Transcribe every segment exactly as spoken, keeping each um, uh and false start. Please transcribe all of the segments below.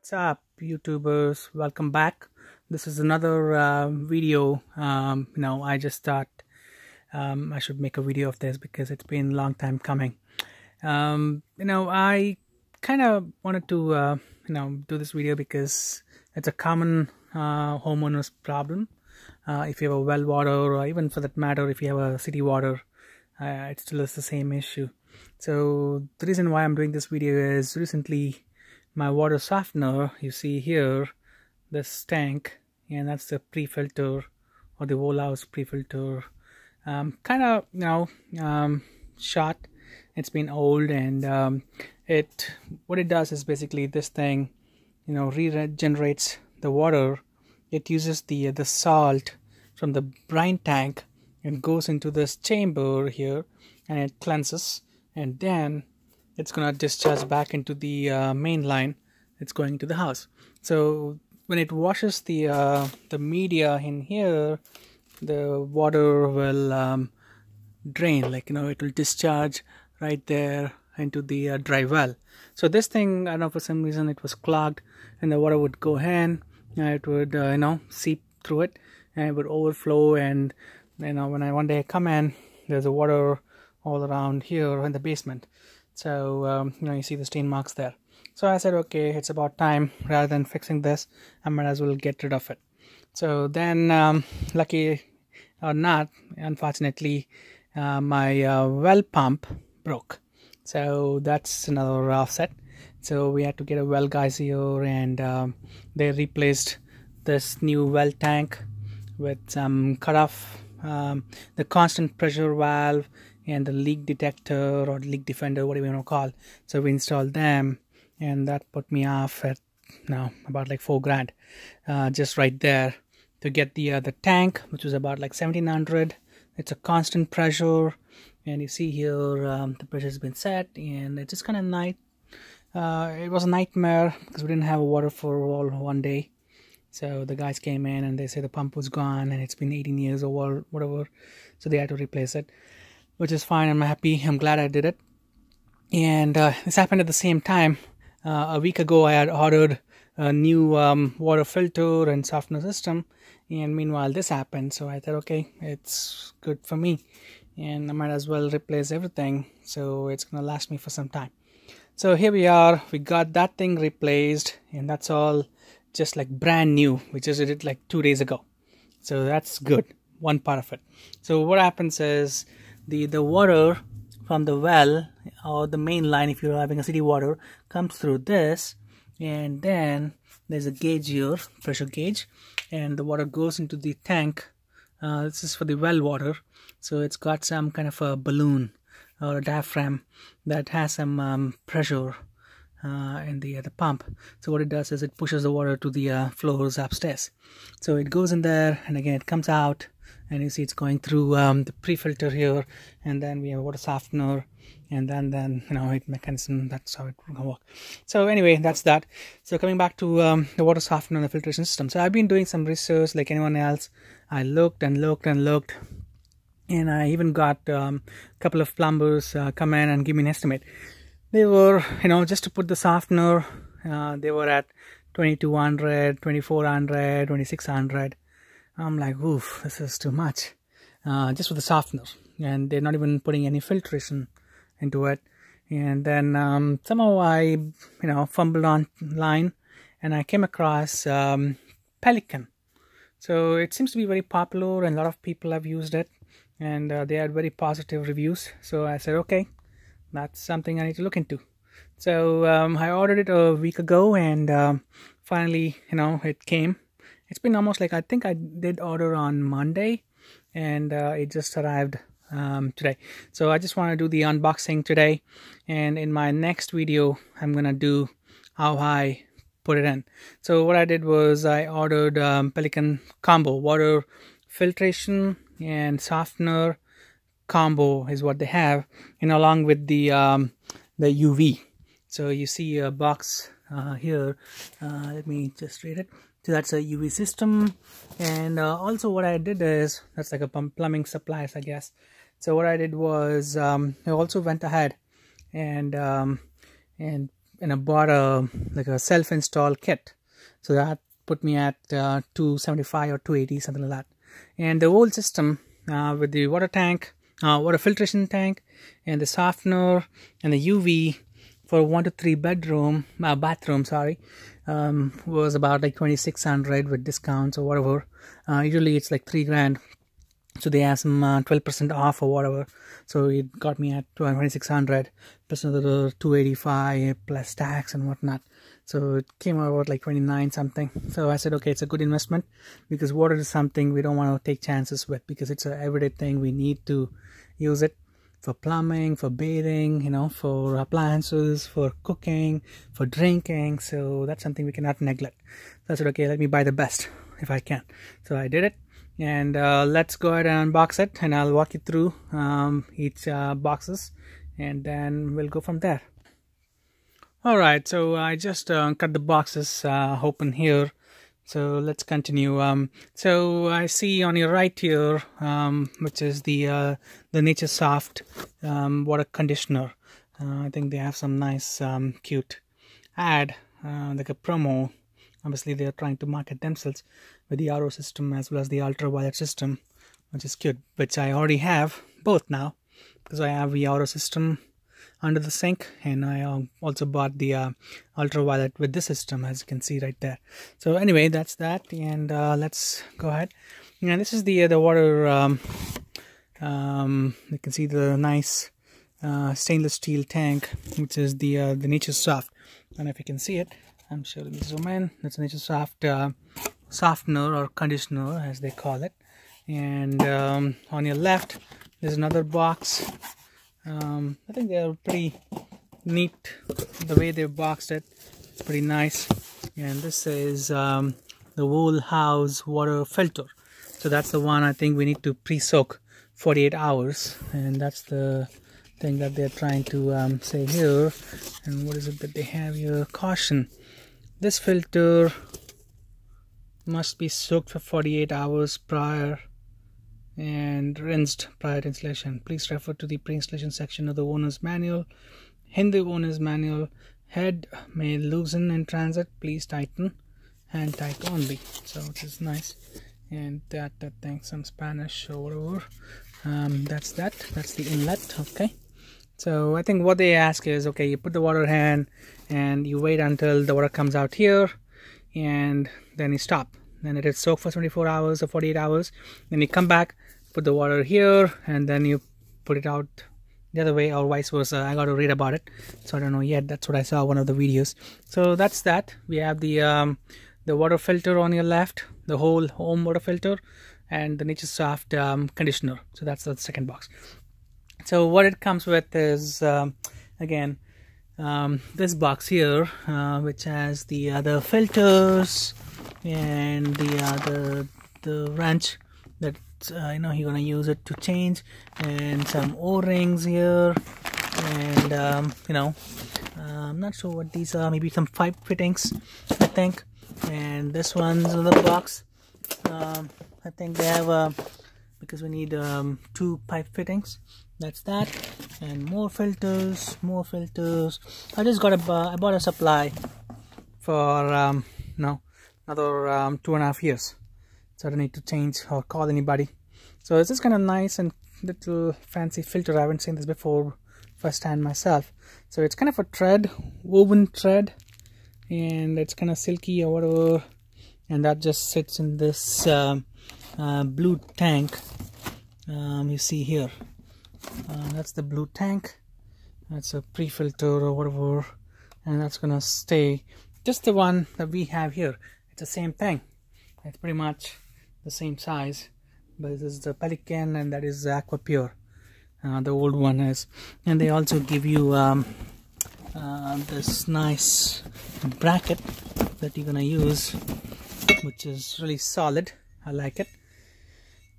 What's up, YouTubers? Welcome back. This is another uh, video. Um, you know, I just thought um, I should make a video of this because it's been a long time coming. Um, you know, I kind of wanted to uh, you know do this video because it's a common uh, homeowner's problem. Uh, if you have a well water, or even for that matter, if you have a city water, uh, it still is the same issue. So the reason why I'm doing this video is recently. My water softener, you see here, this tank, and that's the pre-filter or the whole house pre-filter, um, kind of you know um, shot. It's been old, and um, it what it does is basically this thing, you know, regenerates the water. It uses the uh, the salt from the brine tank and goes into this chamber here, and it cleanses, and then. It's gonna discharge back into the uh, main line. It's going to the house. So when it washes the uh, the media in here, the water will um, drain. Like you know, it will discharge right there into the uh, dry well. So this thing, I don't know, for some reason it was clogged, and the water would go in. It would uh, you know seep through it, and it would overflow. And you know, when I one day come in, there's a water all around here in the basement. So um, you know you see the stain marks there. So I said, okay, it's about time. Rather than fixing this, I might as well get rid of it. So then, um, lucky or not, unfortunately, uh, my uh, well pump broke. So that's another offset. So we had to get a well guys here, and um, they replaced this new well tank with some cutoff, um, the constant pressure valve. And the leak detector or leak defender, whatever you want to call. So we installed them, and that put me off at now about like four grand, uh, just right there to get the uh, the tank, which was about like seventeen hundred. It's a constant pressure, and you see here um, the pressure has been set, and it's just kind of night. Uh, it was a nightmare because we didn't have water for all one day. So the guys came in and they say the pump was gone, and it's been eighteen years or whatever, so they had to replace it. Which is fine. I'm happy. I'm glad I did it. And uh, this happened at the same time. Uh, a week ago, I had ordered a new um, water filter and softener system. And meanwhile, this happened. So I thought, okay, it's good for me. And I might as well replace everything. So it's going to last me for some time. So here we are. We got that thing replaced. And that's all just like brand new. We just did it like two days ago. So that's good. One part of it. So what happens is... The, the water from the well or the main line, if you're having a city water, comes through this, and then there's a gauge here, pressure gauge, and the water goes into the tank. Uh, this is for the well water, so it's got some kind of a balloon or a diaphragm that has some um, pressure uh, in the, uh, the pump. So what it does is it pushes the water to the uh, floors upstairs. So it goes in there, and again it comes out. And you see it's going through um, the pre-filter here, and then we have a water softener, and then then you know heat mechanism. That's how it will work. So anyway, that's that. So coming back to um, the water softener and the filtration system. So I've been doing some research like anyone else. I looked and looked and looked, and I even got um, a couple of plumbers uh, come in and give me an estimate. They were you know just to put the softener, uh, they were at twenty-two hundred, twenty-four hundred, twenty-six hundred. I'm like, oof, this is too much, uh, just for the softener, and they're not even putting any filtration into it. And then um, somehow I, you know, fumbled online, and I came across um, Pelican. So it seems to be very popular, and a lot of people have used it, and uh, they had very positive reviews. So I said, okay, that's something I need to look into. So um, I ordered it a week ago, and um, finally, you know, it came. It's been almost like, I think I did order on Monday, and uh, it just arrived um, today. So I just want to do the unboxing today, and in my next video, I'm going to do how I put it in. So what I did was I ordered um, Pelican combo, water filtration and softener combo is what they have, and along with the, um, the U V. So you see a box uh, here, uh, let me just read it. So that's a U V system, and uh, also what I did is, that's like a plumbing supplies, I guess. So what I did was, um, I also went ahead and um, and and I bought a like a self-install kit, so that put me at uh, two seventy-five or two eighty, something like that. And the whole system uh, with the water tank, uh, water filtration tank, and the softener and the U V for one to three bedroom uh, bathroom, sorry, um, was about like twenty-six hundred with discounts or whatever. Uh, usually it's like three grand. So they have some uh, twelve percent off or whatever. So it got me at twenty-six hundred plus another two eighty-five plus tax and whatnot. So it came out about like twenty-nine something. So I said, okay, it's a good investment because water is something we don't want to take chances with because it's an everyday thing. We need to use it for plumbing, for bathing, you know, for appliances, for cooking, for drinking. So that's something we cannot neglect. So I said, okay, let me buy the best if I can. So I did it. And uh, let's go ahead and unbox it, and I'll walk you through um, each uh, boxes, and then we'll go from there. Alright, so I just uh, cut the boxes uh, open here, so let's continue. Um, so I see on your right here, um, which is the, uh, the NaturSoft um, water conditioner. Uh, I think they have some nice um, cute ad, uh, like a promo. Obviously, they are trying to market themselves with the R O system as well as the ultraviolet system, which is cute, which I already have both now because I have the R O system under the sink, and I also bought the uh, ultraviolet with this system, as you can see right there. So anyway, that's that, and uh, let's go ahead. Now this is the uh, the water. Um, um, you can see the nice uh, stainless steel tank, which is the uh, the NaturSoft. I don't know if you can see it. I'm sure let me zoom in. That's a NaturSoft uh, softener or conditioner, as they call it. And um, on your left, there's another box. Um, I think they are pretty neat the way they boxed it. It's pretty nice. And this is um, the whole house water filter. So that's the one I think we need to pre-soak forty-eight hours, and that's the thing that they're trying to um, say here. And what is it that they have here? Caution. This filter must be soaked for forty-eight hours prior and rinsed prior to installation. Please refer to the pre-installation section of the owner's manual. In the owner's manual, head may loosen in transit. Please tighten, hand tight only. So which is nice. And that, I think, some Spanish or whatever. Um, that's that. That's the inlet. Okay. So I think what they ask is, okay, you put the water in and you wait until the water comes out here, and then you stop. Then it is soaked for twenty-four hours or forty-eight hours. Then you come back, put the water here, and then you put it out the other way or vice versa. I got to read about it, so I don't know yet. That's what I saw one of the videos. So that's that. We have the um, the water filter on your left, the whole home water filter, and the NaturSoft um, conditioner. So that's the second box. So what it comes with is, um, again, um, this box here, uh, which has the other filters and the other the wrench that uh, you know you're gonna use it to change, and some O-rings here, and um, you know, uh, I'm not sure what these are. Maybe some pipe fittings, I think. And this one's another box. Um, I think they have a, because we need um, two pipe fittings. That's that, and more filters, more filters. I just got a, I bought a supply for um, no, another um, two and a half years, so I don't need to change or call anybody. So it's just kind of nice and little fancy filter. I haven't seen this before, first time myself. So it's kind of a thread, woven thread, and it's kind of silky or whatever, and that just sits in this um, uh, blue tank um, you see here. Uh, that's the blue tank. That's a pre-filter or whatever, and that's gonna stay just the one that we have here. It's the same thing. It's pretty much the same size, but this is the Pelican, and that is the Aqua Pure. Uh, the old one is, and they also give you um, uh, this nice bracket that you're gonna use, which is really solid. I like it.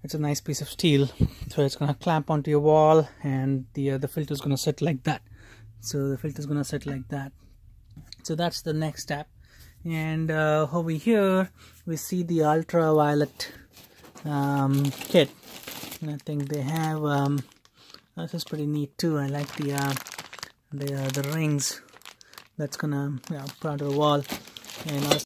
It's a nice piece of steel, so it's gonna clamp onto your wall, and the uh, the filter is gonna sit like that. So the filter is gonna sit like that. So that's the next step. And uh, over here we see the ultraviolet um, kit, and I think they have. Um, this is pretty neat too. I like the uh, the uh, the rings that's gonna yeah, put onto the wall. And also